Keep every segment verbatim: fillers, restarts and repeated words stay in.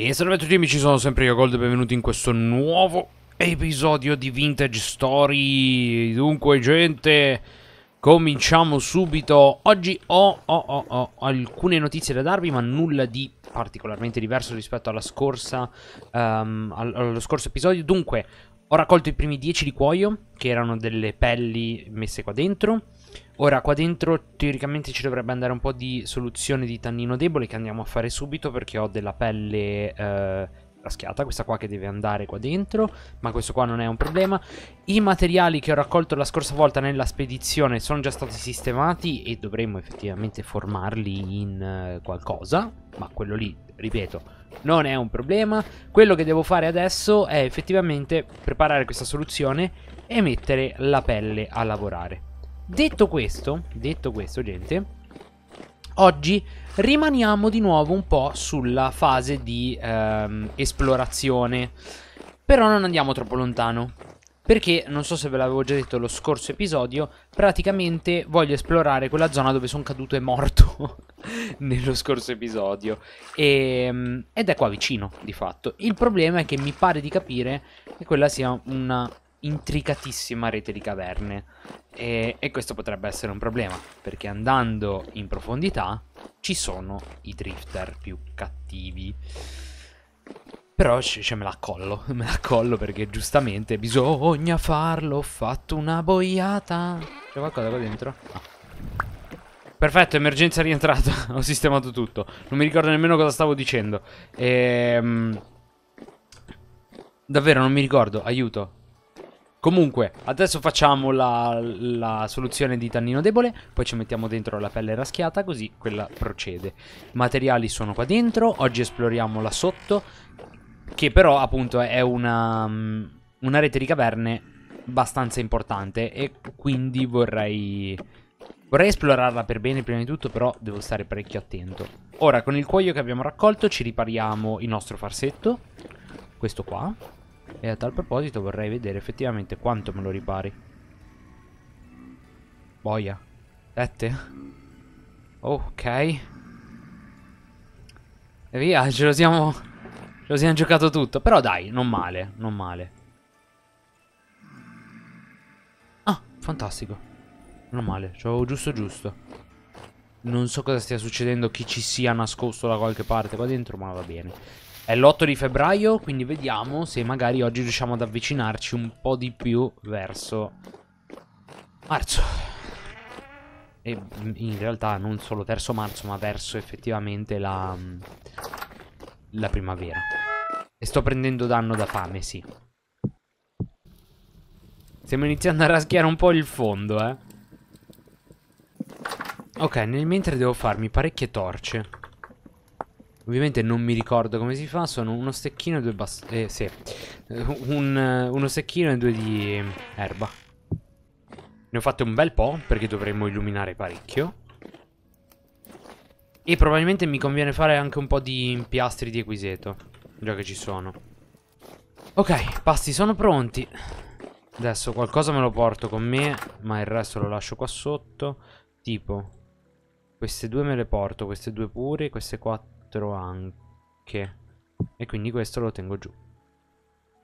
E salve a tutti amici, sono sempre io Gold e benvenuti in questo nuovo episodio di Vintage Story. Dunque gente, cominciamo subito. Oggi ho, ho, ho, ho alcune notizie da darvi, ma nulla di particolarmente diverso rispetto alla scorsa, um, allo scorso episodio. Dunque, ho raccolto i primi dieci di cuoio, che erano delle pelli messe qua dentro. Ora qua dentro teoricamente ci dovrebbe andare un po' di soluzione di tannino debole, che andiamo a fare subito perché ho della pelle eh, raschiata, questa qua che deve andare qua dentro, ma questo qua non è un problema. I materiali che ho raccolto la scorsa volta nella spedizione sono già stati sistemati e dovremmo effettivamente formarli in eh, qualcosa, ma quello lì, ripeto, non è un problema. Quello che devo fare adesso è effettivamente preparare questa soluzione e mettere la pelle a lavorare. Detto questo, detto questo gente, oggi rimaniamo di nuovo un po' sulla fase di ehm, esplorazione, però non andiamo troppo lontano, perché non so se ve l'avevo già detto lo scorso episodio, praticamente voglio esplorare quella zona dove sono caduto e morto nello scorso episodio e, ed è qua vicino di fatto. Il problema è che mi pare di capire che quella sia una intricatissima rete di caverne e, e questo potrebbe essere un problema, perché andando in profondità ci sono i drifter più cattivi. Però cioè, me la collo, me la collo perché giustamente bisogna farlo. Ho fatto una boiata. C'è qualcosa qua dentro? No. Perfetto, emergenza rientrata. Ho sistemato tutto. Non mi ricordo nemmeno cosa stavo dicendo. Ehm... Davvero non mi ricordo, aiuto. Comunque, adesso facciamo la, la soluzione di tannino debole, poi ci mettiamo dentro la pelle raschiata, così quella procede. Materiali sono qua dentro, oggi esploriamo là sotto, che però appunto è una, una rete di caverne abbastanza importante e quindi vorrei, vorrei esplorarla per bene prima di tutto, però devo stare parecchio attento. Ora, con il cuoio che abbiamo raccolto ci ripariamo il nostro farsetto, questo qua. E a tal proposito vorrei vedere effettivamente quanto me lo ripari. Boia. Sette. Ok. E via, ce lo siamo... Ce lo siamo giocato tutto. Però dai, non male, non male. Ah, fantastico. Non male, ce l'avevo giusto giusto. Non so cosa stia succedendo, chi ci sia nascosto da qualche parte qua dentro, ma va bene. È l'otto di febbraio, quindi vediamo se magari oggi riusciamo ad avvicinarci un po' di più verso marzo. E in realtà non solo verso marzo, ma verso effettivamente la, la primavera. E sto prendendo danno da fame, sì. Stiamo iniziando a raschiare un po' il fondo, eh. Ok, nel mentre devo farmi parecchie torce. Ovviamente non mi ricordo come si fa, sono uno stecchino e due bast... Eh, sì. Un, uno stecchino e due di erba. Ne ho fatte un bel po', perché dovremmo illuminare parecchio. E probabilmente mi conviene fare anche un po' di impiastri di equiseto, già che ci sono. Ok, pasti sono pronti. Adesso qualcosa me lo porto con me, ma il resto lo lascio qua sotto. Tipo, queste due me le porto, queste due pure, queste quattro anche, e quindi questo lo tengo giù.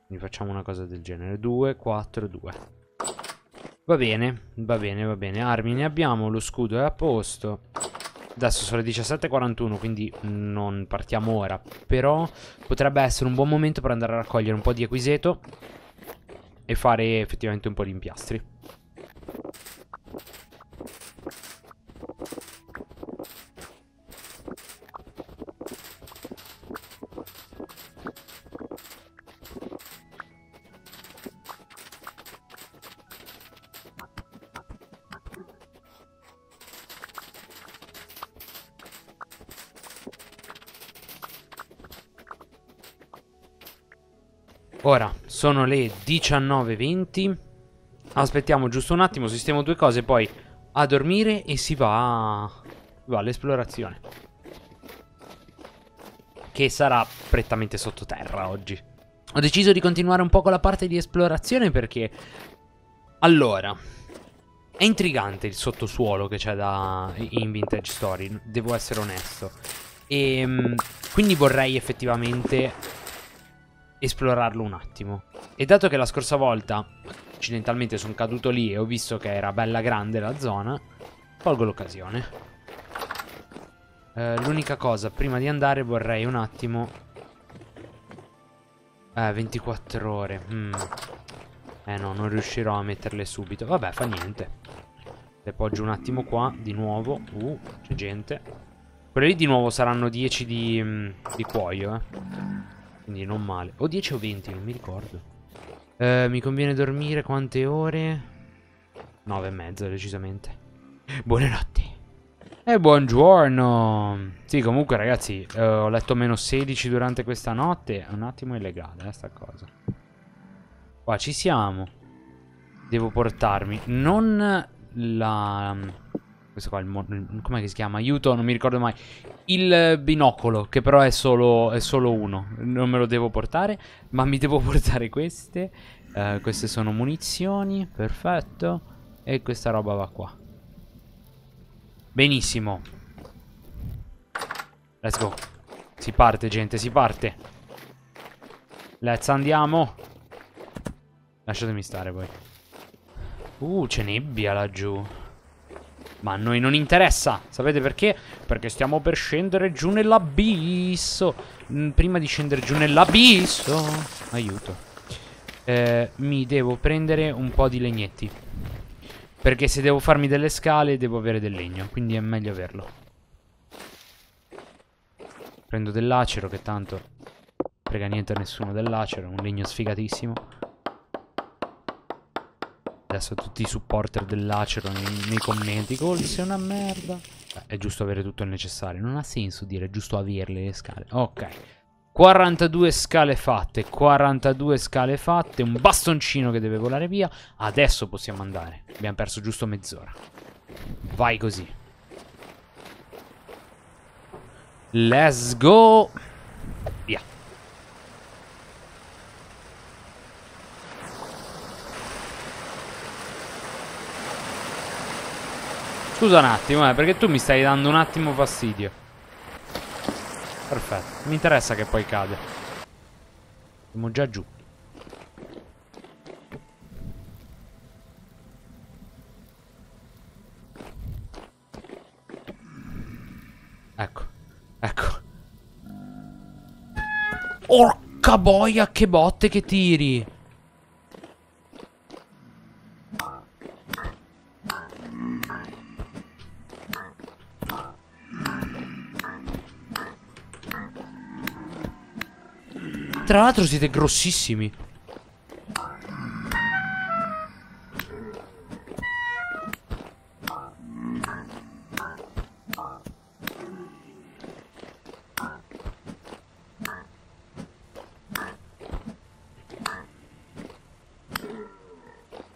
Quindi facciamo una cosa del genere. Due, quattro, due. Va bene, va bene, va bene. Armi ne abbiamo, lo scudo è a posto. Adesso sono le diciassette e quarantuno, quindi non partiamo ora, però potrebbe essere un buon momento per andare a raccogliere un po' di equiseto e fare effettivamente un po' di impiastri. Ora, sono le diciannove e venti. Aspettiamo giusto un attimo, sistemo due cose, poi a dormire e si va, va all'esplorazione, che sarà prettamente sottoterra oggi. Ho deciso di continuare un po' con la parte di esplorazione perché, allora, è intrigante il sottosuolo che c'è da in Vintage Story, devo essere onesto. E quindi vorrei effettivamente esplorarlo un attimo. E dato che la scorsa volta accidentalmente sono caduto lì e ho visto che era bella grande la zona, colgo l'occasione. eh, L'unica cosa, prima di andare vorrei un attimo eh, ventiquattro ore. mm. Eh no, non riuscirò a metterle subito. Vabbè, fa niente. Le poggio un attimo qua, di nuovo. Uh, c'è gente. Quelle lì di nuovo saranno dieci di, di cuoio, eh. Quindi non male. O dieci o venti, non mi ricordo. eh, Mi conviene dormire quante ore? nove e mezza, decisamente. Buonanotte. E buongiorno. Sì, comunque ragazzi, eh, ho letto meno sedici durante questa notte. Un attimo illegale, eh, sta cosa. Qua ci siamo. Devo portarmi non la... questo qua, il... com'è che si chiama? Aiuto, non mi ricordo mai. Il binocolo, che però è solo, è solo uno. Non me lo devo portare, ma mi devo portare queste. eh, Queste sono munizioni, perfetto. E questa roba va qua. Benissimo. Let's go. Si parte, gente, si parte. Let's andiamo. Lasciatemi stare poi. Uh, c'è nebbia laggiù. Ma a noi non interessa. Sapete perché? Perché stiamo per scendere giù nell'abisso. mm, Prima di scendere giù nell'abisso. Aiuto. eh, Mi devo prendere un po' di legnetti, perché se devo farmi delle scale devo avere del legno, quindi è meglio averlo. Prendo dell'acero, che tanto frega niente a nessuno dell'acero. Un legno sfigatissimo. Adesso tutti i supporter dell'acero nei, nei commenti: col se è una merda. Beh, è giusto avere tutto il necessario. Non ha senso dire, è giusto averle le scale. Ok, quarantadue scale fatte. quarantadue scale fatte. Un bastoncino che deve volare via. Adesso possiamo andare. Abbiamo perso giusto mezz'ora. Vai così. Let's go. Via. Scusa un attimo, eh, perché tu mi stai dando un attimo fastidio. Perfetto, mi interessa che poi cade. Siamo già giù. Ecco, ecco. Orca boia, che botte che tiri. Tra l'altro siete grossissimi.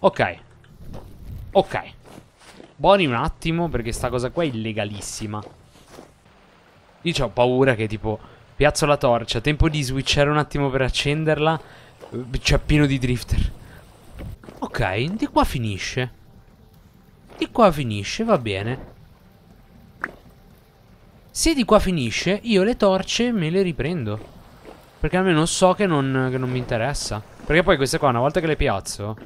Ok. Ok. Buoni un attimo, perché sta cosa qua è illegalissima. Io c'ho paura che tipo... piazzo la torcia, tempo di switchare un attimo per accenderla. C'è pieno di drifter. Ok, di qua finisce. Di qua finisce, va bene. Se di qua finisce, io le torce me le riprendo, perché almeno so che non, che non mi interessa. Perché poi queste qua, una volta che le piazzo,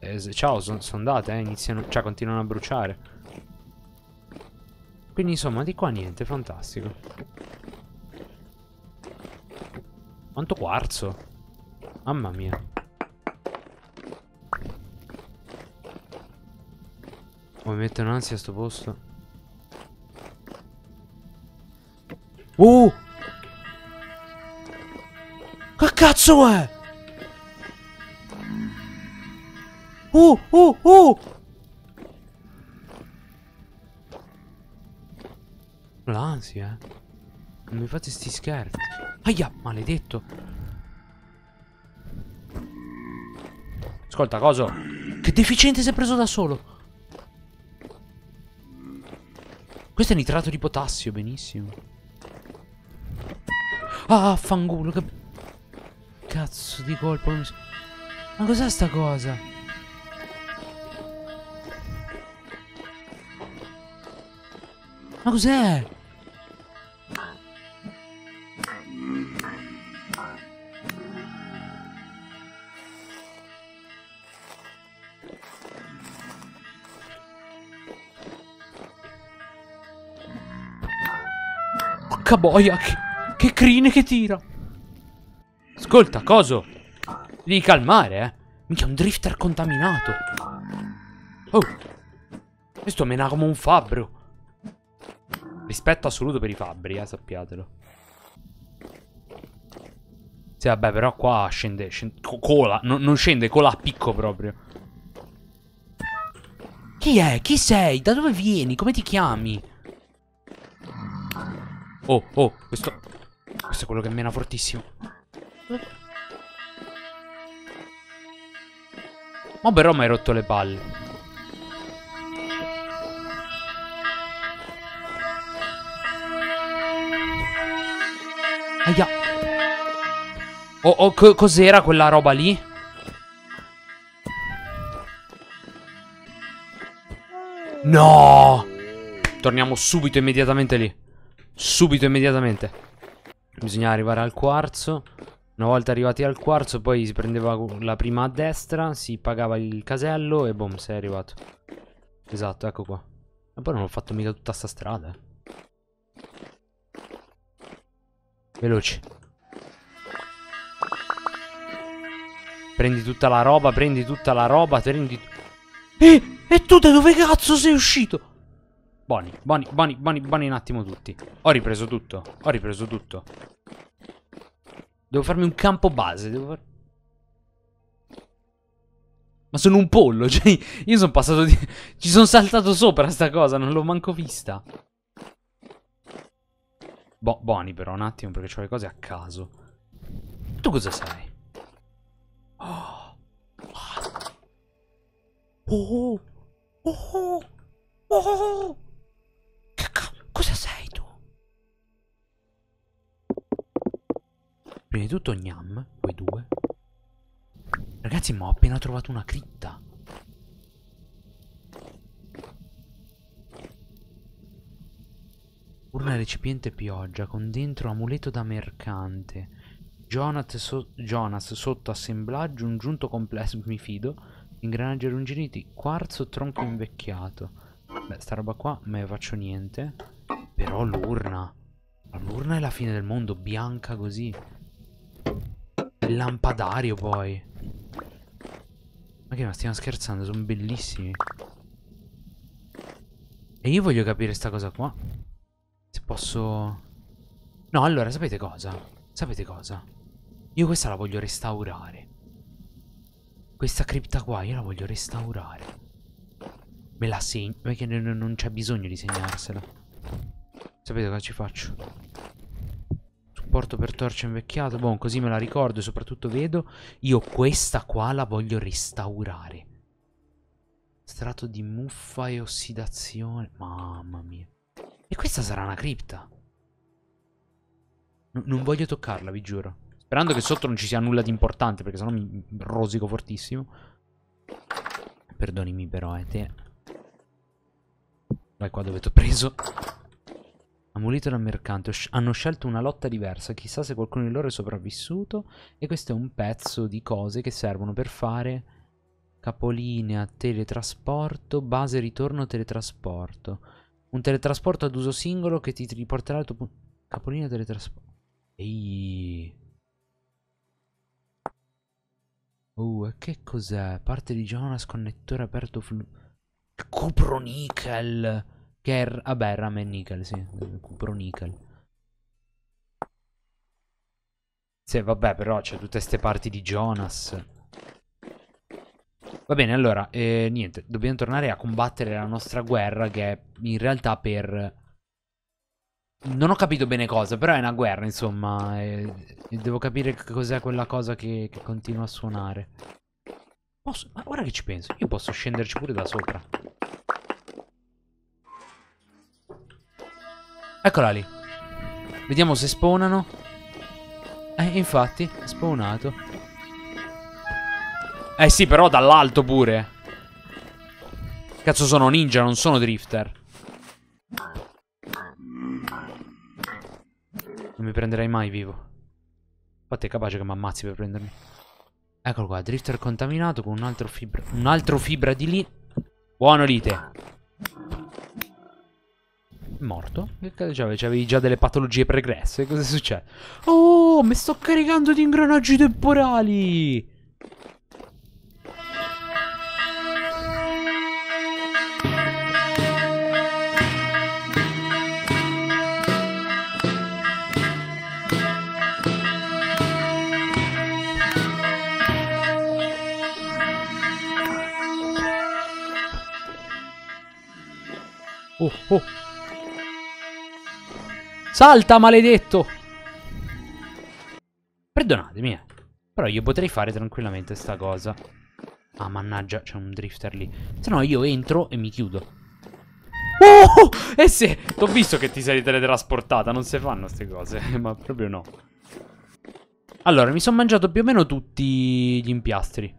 eh, ciao, sono andate, eh, iniziano, cioè continuano a bruciare. Quindi insomma, di qua niente, fantastico. Quanto quarzo. Mamma mia. Oh, mi metto un'ansia a sto posto. Uh! Che cazzo è? Uh, uh, uh! L'ansia, eh. Non mi fate sti scherzi. Aia, maledetto. Ascolta, coso. Che deficiente si è preso da solo. Questo è nitrato di potassio, benissimo. Ah, fangulo, che... cazzo di colpo. Ma cos'è sta cosa? Ma cos'è? Porca boia, che, che crine che tira. Ascolta, coso, devi calmare, eh. Minchia, un drifter contaminato. Oh, questo mena come un fabbro. Rispetto assoluto per i fabbri, eh, sappiatelo. Sì, vabbè, però qua scende, scende cola, no, non scende, cola a picco proprio. Chi è? Chi sei? Da dove vieni? Come ti chiami? Oh, oh, questo... questo è quello che mena fortissimo. Ma però mi hai rotto le palle. Aia. Oh, oh, co cos'era quella roba lì? No! Torniamo subito, immediatamente lì. Subito, immediatamente. Bisogna arrivare al quarzo. Una volta arrivati al quarzo, poi si prendeva la prima a destra, si pagava il casello e boom, sei arrivato. Esatto, ecco qua. Ma poi non ho fatto mica tutta sta strada. Veloci. Prendi tutta la roba, prendi tutta la roba, prendi... Eh, e tu da dove cazzo sei uscito? Buoni, buoni, buoni, buoni, buoni un attimo tutti. Ho ripreso tutto, ho ripreso tutto. Devo farmi un campo base, devo far... Ma sono un pollo, cioè io sono passato di... Ci sono saltato sopra sta cosa, non l'ho manco vista. Bo buoni però, un attimo, perché c'ho le cose a caso. Tu cosa sai? Oh, oh, oh, oh. Che cazzo, cosa sei tu? Prima di tutto gnam, voi due. Ragazzi, ma ho appena trovato una cripta. Urna recipiente pioggia con dentro amuleto da mercante. Jonas, so Jonas sotto assemblaggio, un giunto complesso, mi fido. Ingranaggi arrugginiti, quarzo, tronco invecchiato. Beh, sta roba qua me faccio niente. Però l'urna, l'urna è la fine del mondo, bianca così. Il lampadario poi. Ma che, ma stiamo scherzando, sono bellissimi. E io voglio capire sta cosa qua, se posso. No, allora, sapete cosa? Sapete cosa? Io questa la voglio restaurare. Questa cripta qua io la voglio restaurare. Me la segno, perché non c'è bisogno di segnarsela. Sapete cosa ci faccio? Supporto per torcia invecchiato. Buon, così me la ricordo e soprattutto vedo. Io questa qua la voglio restaurare. Strato di muffa e ossidazione. Mamma mia. E questa sarà una cripta. N non voglio toccarla, vi giuro. Sperando che sotto non ci sia nulla di importante, perché sennò mi rosico fortissimo. Perdonimi però, eh, te... Vai qua dove t'ho preso. Amulito da mercante. Hanno scelto una lotta diversa. Chissà se qualcuno di loro è sopravvissuto. E questo è un pezzo di cose che servono per fare capolinea, teletrasporto, base, ritorno, teletrasporto. Un teletrasporto ad uso singolo che ti riporterà al tuo punto. Capolinea, teletrasporto. Ehi. Oh, e che cos'è? Parte di Jonas, connettore aperto flu... Cupronickel. Che è... vabbè, rame e nickel, sì. Cupronickel. Sì, vabbè, però c'è tutte ste parti di Jonas. Va bene, allora, eh, niente. Dobbiamo tornare a combattere la nostra guerra, che è in realtà per... Non ho capito bene cosa, però è una guerra, insomma. E... E devo capire cos'è quella cosa che... che continua a suonare. Posso... Ma ora che ci penso, io posso scenderci pure da sopra. Eccola lì. Vediamo se spawnano. Eh, infatti, è spawnato. Eh sì, però dall'alto pure. Cazzo, sono ninja, non sono drifter. Non mi prenderai mai vivo. Infatti è capace che mi ammazzi per prendermi. Eccolo qua, drifter contaminato con un altro fibra. Un altro fibra di lì. Buono lite. morto? Che cazzo c'avevi già delle patologie pregresse? Cosa succede? Oh, mi sto caricando di ingranaggi temporali! Oh, oh. Salta, maledetto! Perdonatemi, eh. Però io potrei fare tranquillamente sta cosa. Ah, mannaggia, c'è un drifter lì. Se no io entro e mi chiudo. Oh! Eh sì! T'ho visto che ti sei teletrasportata. Non si fanno queste cose. Ma proprio no. Allora, mi sono mangiato più o meno tutti gli impiastri.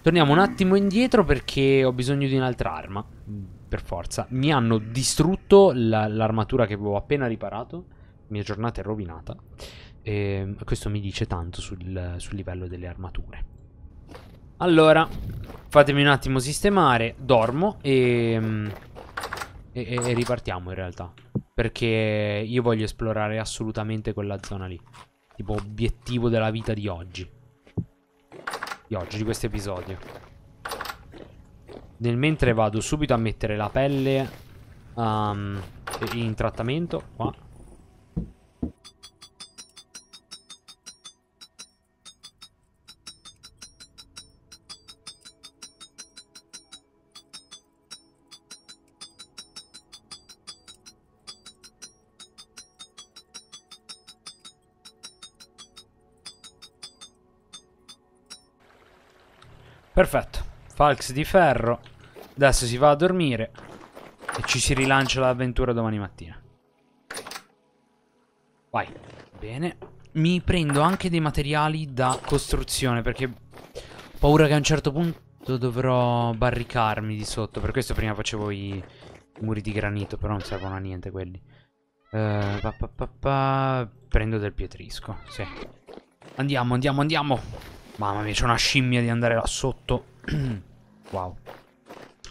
Torniamo un attimo indietro perché ho bisogno di un'altra arma. Per forza. Mi hanno distrutto l'armatura la, che avevo appena riparato. La mia giornata è rovinata. E questo mi dice tanto sul, sul livello delle armature. Allora, fatemi un attimo sistemare. Dormo e, e, e ripartiamo in realtà. Perché io voglio esplorare assolutamente quella zona lì. Tipo obiettivo della vita di oggi. Di oggi, di questo episodio. Nel mentre vado subito a mettere la pelle um, in trattamento qua. Perfetto. Falx di ferro. Adesso si va a dormire e ci si rilancia l'avventura domani mattina. Vai. Bene. Mi prendo anche dei materiali da costruzione perché ho paura che a un certo punto dovrò barricarmi di sotto. Per questo prima facevo i muri di granito, però non servono a niente quelli. Uh, pa pa pa pa. Prendo del pietrisco, sì. Andiamo, andiamo, andiamo. Mamma mia, c'è una scimmia di andare là sotto. Wow.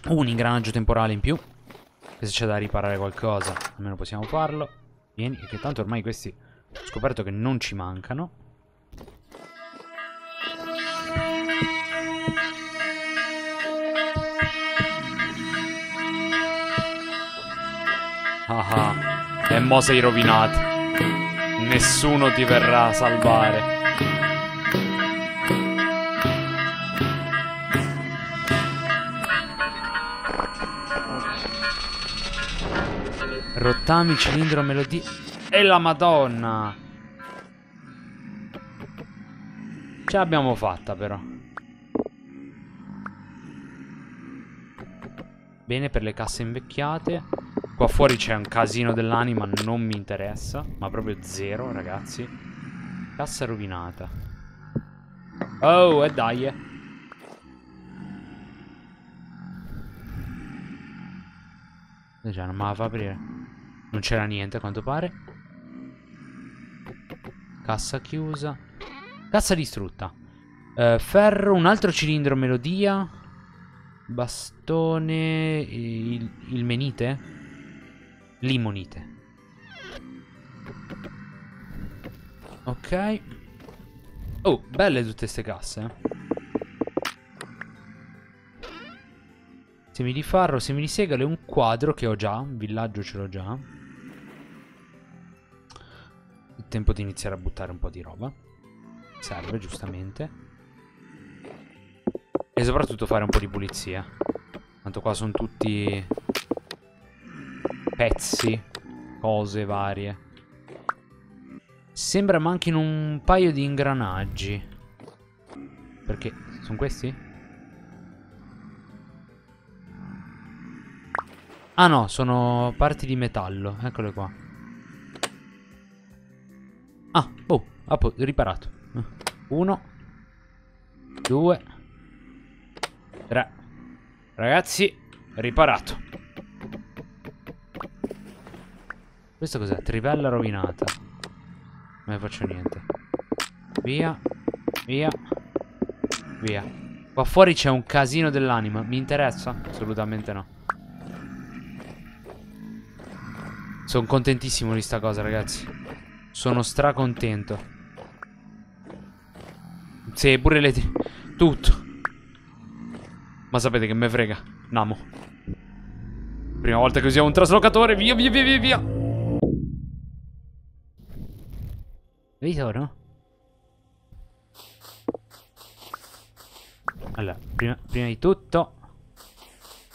Un ingranaggio temporale in più. Se c'è da riparare qualcosa, almeno possiamo farlo. Vieni, che tanto ormai questi ho scoperto che non ci mancano. Ah ah. E mo sei rovinato. Nessuno ti verrà a salvare. Rottami, cilindro, melodia. E la madonna. Ce l'abbiamo fatta però. Bene per le casse invecchiate. Qua fuori c'è un casino dell'anima. Non mi interessa. Ma proprio zero, ragazzi. Cassa rovinata. Oh, e dai eh. Già, non me la fa aprire. Non c'era niente a quanto pare. Cassa chiusa. Cassa distrutta. eh, Ferro, un altro cilindro melodia. Bastone. Il, il menite. Limonite. Ok. Oh, belle tutte queste casse. Semi di farro, semi di segale, un quadro che ho già, un villaggio ce l'ho già. È tempo di iniziare a buttare un po' di roba. Serve, giustamente. E soprattutto fare un po' di pulizia. Tanto qua sono tutti pezzi, cose varie. Sembra manchino un paio di ingranaggi. Perché? Sono questi? Ah no, sono parti di metallo. Eccole qua. Ah, oh, riparato. Uno, due, tre. Ragazzi, riparato. Questo cos'è? Trivella rovinata. Non ne faccio niente. Via, via, via. Qua fuori c'è un casino dell'anima. Mi interessa? Assolutamente no. Sono contentissimo di sta cosa, ragazzi. Sono stracontento. Sì, pure le... tutto. Ma sapete che me frega. Namo. Prima volta che usiamo un traslocatore. Via, via, via, via, via. Ritorno. Allora, prima, prima di tutto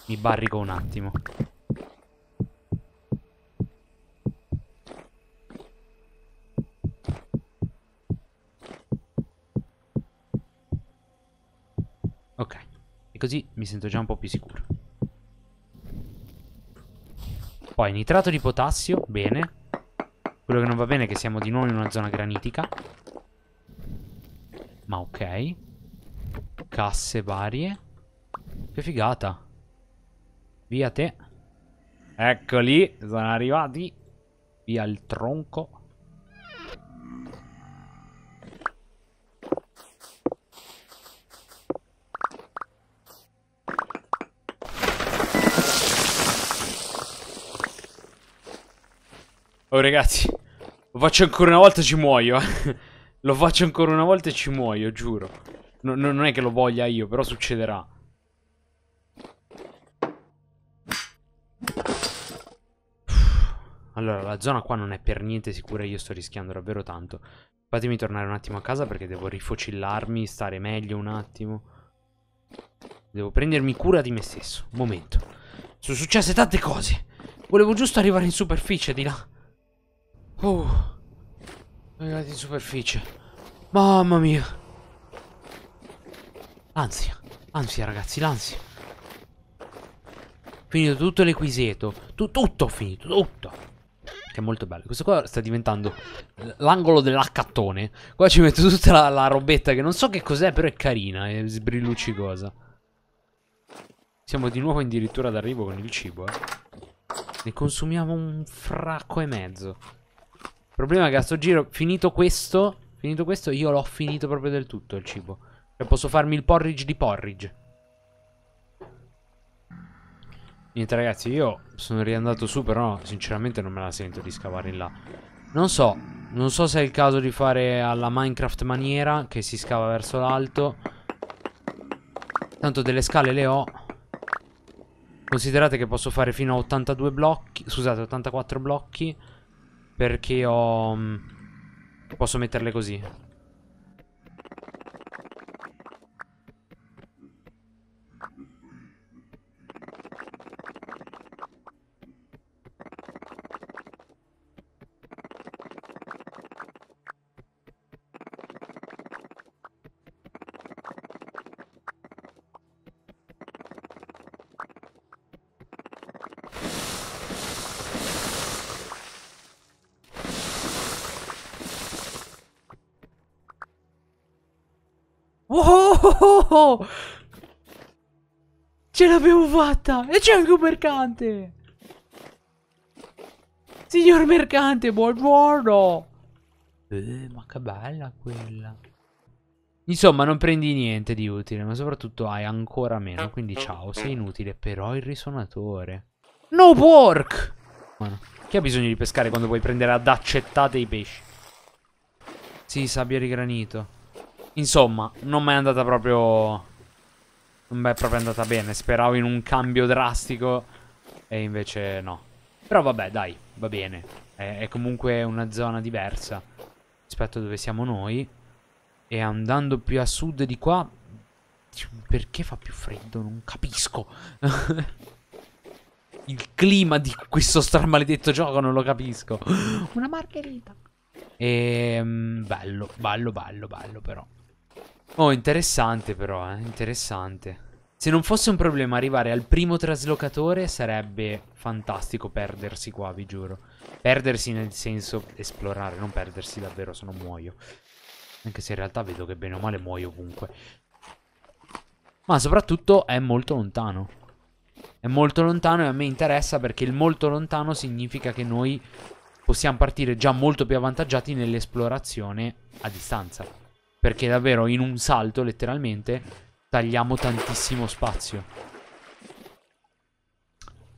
mi barrico un attimo. Ok, e così mi sento già un po' più sicuro. Poi nitrato di potassio, bene. Quello che non va bene è che siamo di nuovo in una zona granitica. Ma ok. Casse varie. Che figata. Via te. Eccoli, sono arrivati. Via il tronco. Oh ragazzi, lo faccio ancora una volta e ci muoio, eh. Lo faccio ancora una volta e ci muoio, giuro. No, no, non è che lo voglia io, però succederà. Allora, la zona qua non è per niente sicura, io sto rischiando davvero tanto. Fatemi tornare un attimo a casa perché devo rifocillarmi, stare meglio un attimo. Devo prendermi cura di me stesso, un momento. Sono successe tante cose. Volevo giusto arrivare in superficie di là. Oh, sono arrivati in superficie. Mamma mia. Ansia, ansia ragazzi, l'ansia. Finito tutto l'equiseto, tu, tutto finito, tutto. Che è molto bello. Questo qua sta diventando l'angolo dell'accattone. Qua ci metto tutta la, la robetta che non so che cos'è, però è carina, è sbrilluccicosa. Siamo di nuovo addirittura d'arrivo con il cibo, eh. Ne consumiamo un fracco e mezzo. Il problema è che a sto giro, finito questo, finito questo, io l'ho finito proprio del tutto il cibo. Cioè posso farmi il porridge di porridge. Niente ragazzi, io sono riandato su, però sinceramente non me la sento di scavare in là. Non so, non so se è il caso di fare alla Minecraft maniera, che si scava verso l'alto. Tanto delle scale le ho. Considerate che posso fare fino a ottantadue blocchi, scusate, ottantaquattro blocchi, perché ho... posso metterle così. Oh, ce l'abbiamo fatta. E c'è anche un mercante. Signor mercante, buongiorno. Eh, ma che bella quella. Insomma, non prendi niente di utile, ma soprattutto hai ancora meno. Quindi ciao, sei inutile. Però il risonatore. No pork. Bueno, chi ha bisogno di pescare quando puoi prendere ad accettate i pesci? Sì, sabbia di granito. Insomma, non mi è andata proprio... non mi è proprio andata bene. Speravo in un cambio drastico e invece no. Però vabbè, dai, va bene. È, è comunque una zona diversa rispetto a dove siamo noi. E andando più a sud di qua... perché fa più freddo? Non capisco. Il clima di questo stramaledetto gioco non lo capisco. Una margherita. E... bello, bello, bello, bello però. Oh, interessante però, eh, interessante. Se non fosse un problema arrivare al primo traslocatore sarebbe fantastico perdersi qua, vi giuro. Perdersi nel senso esplorare, non perdersi davvero, se no muoio. Anche se in realtà vedo che bene o male muoio ovunque. Ma soprattutto è molto lontano. È molto lontano e a me interessa perché il molto lontano significa che noi possiamo partire già molto più avvantaggiati nell'esplorazione a distanza. Perché davvero in un salto, letteralmente, tagliamo tantissimo spazio.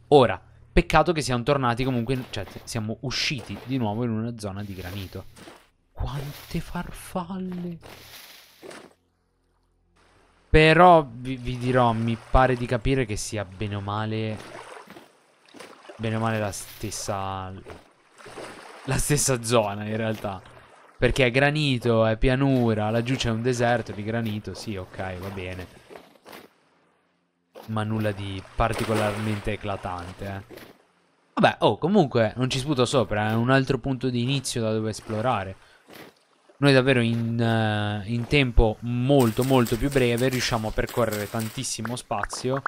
Ora, Peccato che siamo tornati comunque, cioè siamo usciti di nuovo in una zona di granito. Quante farfalle! Però vi, vi dirò, mi pare di capire che sia bene o male bene o male la stessa la stessa zona in realtà, perché è granito, è pianura, laggiù c'è un deserto di granito, sì, ok, va bene. Ma nulla di particolarmente eclatante, eh. Vabbè, oh, comunque non ci sputo sopra, è eh. un altro punto di inizio da dove esplorare. Noi davvero in, uh, in tempo molto molto più breve riusciamo a percorrere tantissimo spazio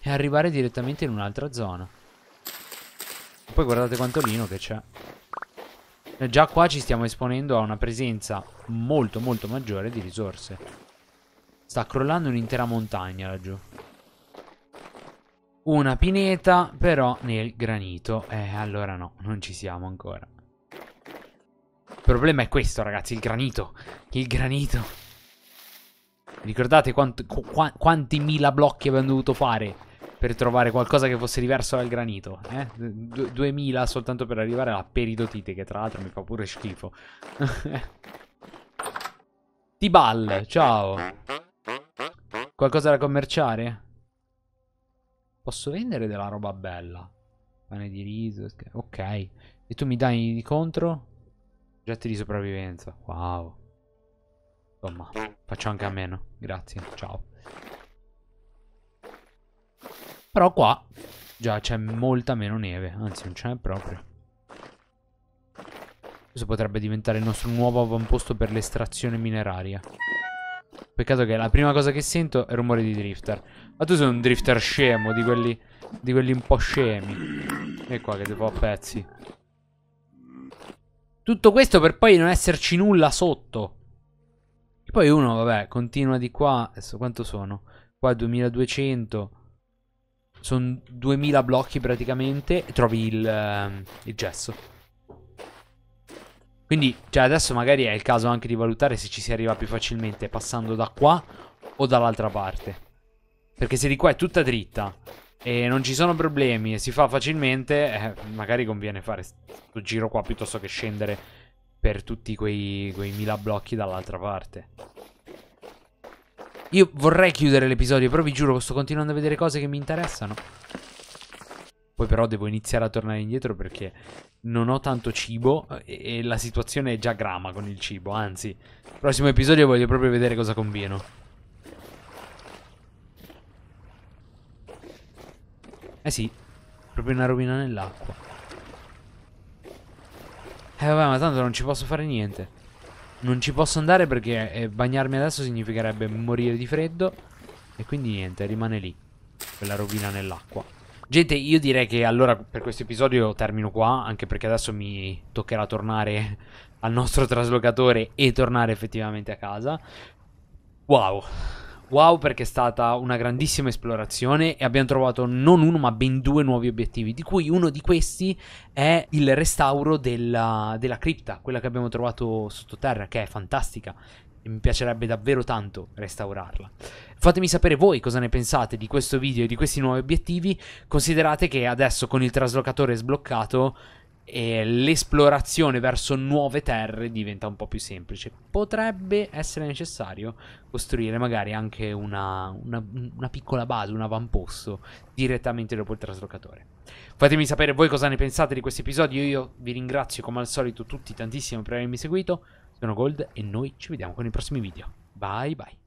e arrivare direttamente in un'altra zona. Poi guardate quanto lino che c'è. Già qua ci stiamo esponendo a una presenza molto molto maggiore di risorse. Sta crollando un'intera montagna laggiù. Una pineta però nel granito. Eh, allora no, non ci siamo ancora. Il problema è questo, ragazzi, il granito. Il granito. Ricordate quanti, qu quanti mila blocchi abbiamo dovuto fare per trovare qualcosa che fosse diverso dal granito? Eh? duemila soltanto per arrivare alla peridotite, che tra l'altro mi fa pure schifo. Tibal, ciao. Qualcosa da commerciare? Posso vendere della roba bella? Pane di riso. Ok. E tu mi dai di contro? Oggetti di sopravvivenza. Wow. Insomma, faccio anche a meno. Grazie. Ciao. Però qua già c'è molta meno neve. Anzi, non ce n'è proprio. Questo potrebbe diventare il nostro nuovo avamposto per l'estrazione mineraria. Peccato che la prima cosa che sento è il rumore di drifter. Ma tu sei un drifter scemo, di quelli di quelli un po' scemi. E qua che te fa a pezzi. Tutto questo per poi non esserci nulla sotto. E poi uno, vabbè, continua di qua. Adesso quanto sono? Qua duemiladuecento. Sono duemila blocchi praticamente. E trovi il, ehm, il gesso. Quindi, cioè, adesso magari è il caso anche di valutare se ci si arriva più facilmente passando da qua o dall'altra parte. Perché se di qua è tutta dritta e non ci sono problemi e si fa facilmente, eh, magari conviene fare questo giro qua piuttosto che scendere per tutti quei, quei mila blocchi dall'altra parte. Io vorrei chiudere l'episodio, però vi giuro che sto continuando a vedere cose che mi interessano. Poi però devo iniziare a tornare indietro perché non ho tanto cibo e, e la situazione è già grama con il cibo. Anzi, il prossimo episodio voglio proprio vedere cosa combino. Eh sì, proprio una rovina nell'acqua. Eh vabbè, ma tanto non ci posso fare niente. Non ci posso andare perché eh, bagnarmi adesso significherebbe morire di freddo. E quindi niente, rimane lì quella rovina nell'acqua. Gente, io direi che allora per questo episodio termino qua, anche perché adesso mi toccherà tornare al nostro traslocatore e tornare effettivamente a casa. Wow. Wow, perché è stata una grandissima esplorazione e abbiamo trovato non uno ma ben due nuovi obiettivi, di cui uno di questi è il restauro della, della cripta, quella che abbiamo trovato sottoterra, che è fantastica e mi piacerebbe davvero tanto restaurarla. Fatemi sapere voi cosa ne pensate di questo video e di questi nuovi obiettivi. Considerate che adesso con il traslocatore sbloccato e l'esplorazione verso nuove terre diventa un po' più semplice. Potrebbe essere necessario costruire magari anche una, una, una piccola base, un avamposto direttamente dopo il traslocatore. Fatemi sapere voi cosa ne pensate di questo episodio. Io vi ringrazio come al solito tutti tantissimo per avermi seguito. Sono Gold e noi ci vediamo con i prossimi video. Bye bye.